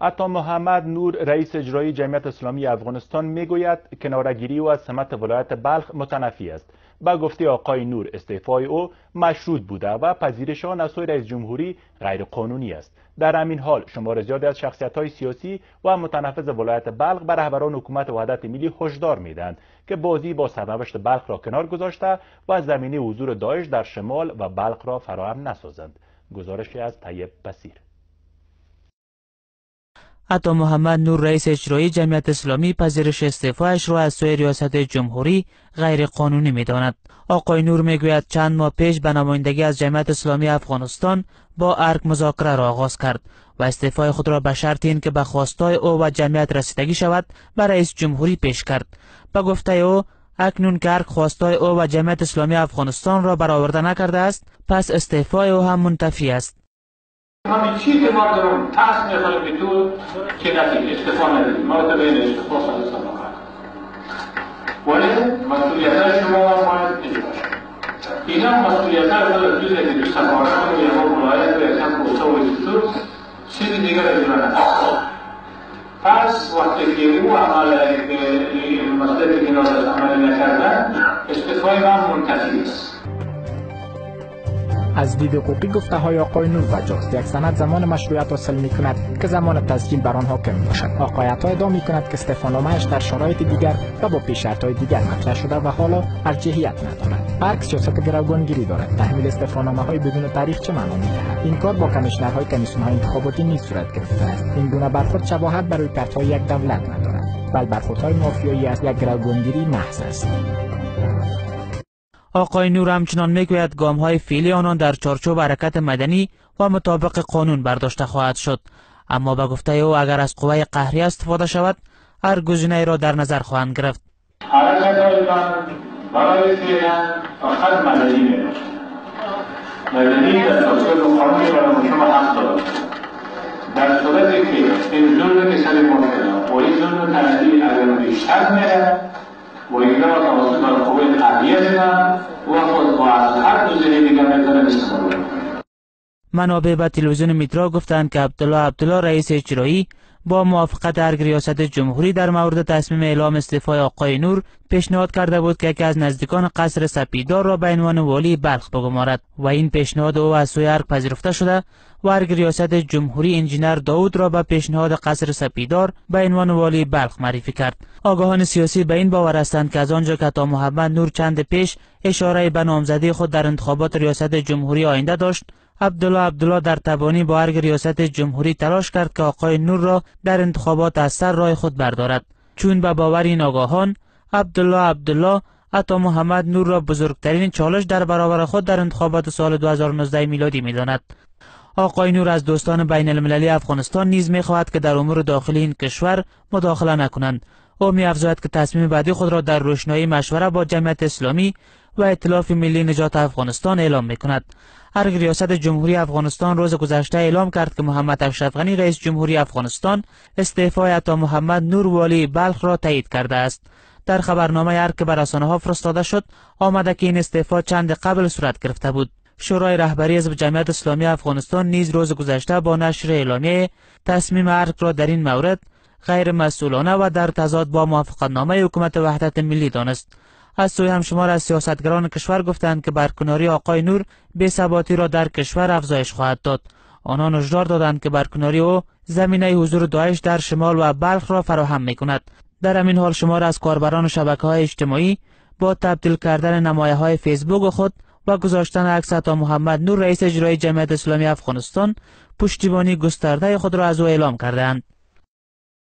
عطا محمد نور رئیس اجرایی جمعیت اسلامی افغانستان میگوید کناره‌گیری او از سمت ولایت بلخ متنفی است. با گفته آقای نور استعفای او مشروط بوده و پذیرش آن از سوی رئیس جمهوری غیر قانونی است. در همین حال شمار زیادی از شخصیت‌های سیاسی و متنفذ ولایت بلخ به رهبران حکومت وحدت ملی هشدار می‌دهند که بازی با سرنوشت بلخ را کنار گذاشته و زمینه حضور داعش در شمال و بلخ را فراهم نسازند. گزارشی از طیب بصیر. عطا محمد نور رئیس اجرایی جمعیت اسلامی پذیرش استعفایش را از سوی ریاست جمهوری غیر قانونی می داند. آقای نور می گوید چند ماه پیش به نمایندگی از جمعیت اسلامی افغانستان با ارگ مذاکره را آغاز کرد و استعفای خود را به شرط اینکه به خواستای او و جمعیت رسیدگی شود به رئیس جمهوری پیش کرد. به گفته او اکنون که ارگ خواستای او و جمعیت اسلامی افغانستان را برآورده نکرده است، پس استعفای او هم منتفی است. همین چیزی که ما دارم تحصیل میخوانیم به تو که نتیجه استفاده نداریم، ما رو بین استفاده سازستان رو خواهد ولی مسئولیت شما ما باید اینجا باشد. این هم مسئولیت های خود دوزه که دوستان آرشان و یه مولایت و یکم بوتا و دکتور چیزی دیگر رو بیرانه هست. پس وقتی که او عمل مسئولیت که نازد عملی نکردن استفاده ما منتفی است. از دید حقوقی گفته های آقای نور بجاست. یک سند زمان مشروعیت حاصل می کند که زمان تسجیل بر آن حاکم باشد. آقای عطا ادعا می کند که استعفانامه‌اش در شرایط دیگر و با پیش شرط‌های دیگر مطرح شده و حالا ارجحیت ندارد. ارگ سیاست گروگانگیری دارد. تحمیل استعفانامه‌های بدون تاریخ چه معنا می‌دهد؟ این کار با کمیشنرهای کمیسیون‌های انتخاباتی نیز صورت گرفته است. این گونه برخورد شباهت برای پرت‌های یک دولت ندارد، بل برخوردهای مافیایی از یک گروگانگیری محض است. آقای نور همچنان میگوید گام‌های فعلی آنان در چارچوب حرکت مدنی و مطابق قانون برداشته خواهد شد، اما به گفته او اگر از قوه قهری استفاده شود هر گزینه‌ای را در نظر خواهند گرفت. حرکت‌های من برای فعلا فقط مدنی میباشد. مدنی در چارچوب قانون برای شما حق دارد. در صورتی که این ظلم که سر مردم و این ظلم تنظیم اگر بیشتر میرد و این را توسط قوه قهریه زدن و خود با از هر گزینه‌ای دیگر میتوانند استفاده کنند. منابع به تلویزیون میترا گفتند که عبدالله رئیس اجرایی با موافقت ارگ ریاست جمهوری در مورد تصمیم اعلام استعفای آقای نور پیشنهاد کرده بود که یکی از نزدیکان قصر سپیدار را به عنوان والی بلخ بگمارد و این پیشنهاد او از سوی ارگ پذیرفته شده و ارگ ریاست جمهوری انجینر داود را به پیشنهاد قصر سپیدار به عنوان والی بلخ معرفی کرد. آگاهان سیاسی به این باور هستند که از آنجا که عطا محمد نور چند پیش اشاره به نامزدی خود در انتخابات ریاست جمهوری آینده داشت، عبدالله در تبانی با ارگ ریاست جمهوری تلاش کرد که آقای نور را در انتخابات از سر راه خود بردارد، چون به باور این آگاهان عبدالله عطا محمد نور را بزرگترین چالش در برابر خود در انتخابات سال 2019 میلادی میداند. آقای نور از دوستان بین المللی افغانستان نیز میخواهد که در امور داخلی این کشور مداخله نکنند. او می‌افزاید که تصمیم بعدی خود را در روشنایی مشوره با جمعیت اسلامی و ائتلاف ملی نجات افغانستان اعلام می‌کند. ارگ ریاست جمهوری افغانستان روز گذشته اعلام کرد که محمد اشرف غنی رئیس جمهوری افغانستان استعفای عطا محمد نور والی بلخ را تایید کرده است. در خبرنامه ارگ که به رسانه‌ها فرستاده شد آمده که این استعفا چند قبل صورت گرفته بود. شورای رهبری حزب جمعیت اسلامی افغانستان نیز روز گذشته با نشر اعلامیه تصمیم ارگ را در این مورد غیر مسئولانه و در تضاد با موافقتنامه حکومت وحدت ملی دانست. از سوی هم شمار از سیاستگران کشور گفتند که برکناری آقای نور بی‌ثباتی را در کشور افزایش خواهد داد. آنان هشدار دادند که برکناری او زمینه حضور داعش در شمال و بلخ را فراهم می‌کند. در همین حال شمار از کاربران شبکه‌های اجتماعی با تبدیل کردن نمایه‌های فیسبوک خود و گذاشتن عکس عطا محمد نور رئیس اجرایی جمعیت اسلامی افغانستان پشتیبانی گسترده خود را از او اعلام کردند.